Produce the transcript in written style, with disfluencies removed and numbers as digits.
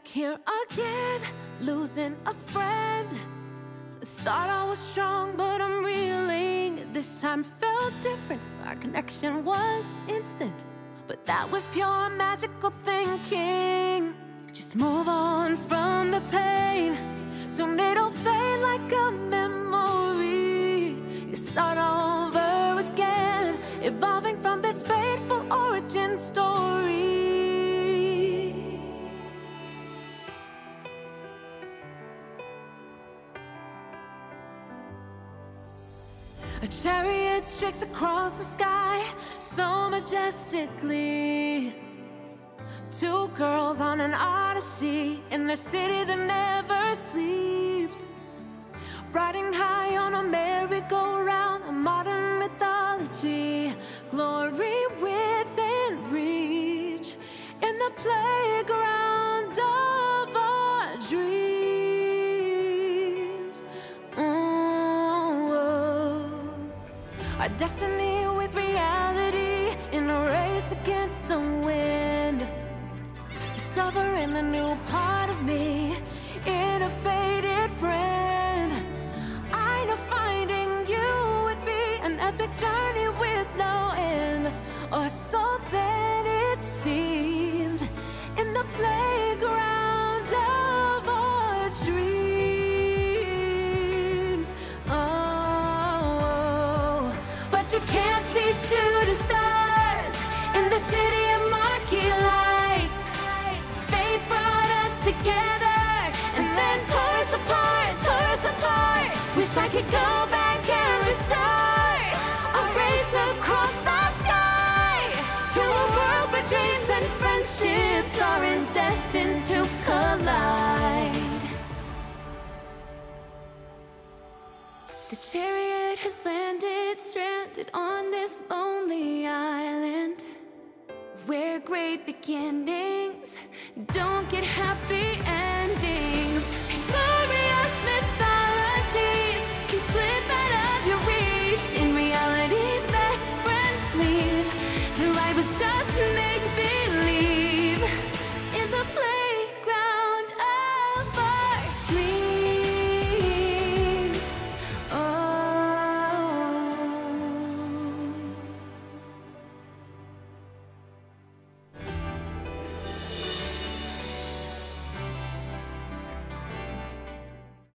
back here again, losing a friend. Thought I was strong, but I'm reeling. This time felt different. Our connection was instant, but that was pure magical thinking. Just move on from the pain, soon it'll fade like a memory. You start over again, evolving from this fateful origin story. A chariot streaks across the sky, so majestically. Two girls on an odyssey, in the city that never sleeps. Riding high on a merry-go-round, a modern mythology. Glory within reach, in the playground of our dreams. Our destiny with reality, in a race against the wind. Discovering a new part of me in a faded friend. I know finding you would be an epic journey with no end, or so then it seemed, in the playground of our dreams. Oh. Can't see shooting stars in the city of marquee lights. Faith brought us together and then tore us apart, tore us apart. Wish I could go back and restart a race across the sky to a world where dreams and friendships aren't destined to collide. The chariot has landed, stranded on this lonely island, where great beginnings don't get happy endings.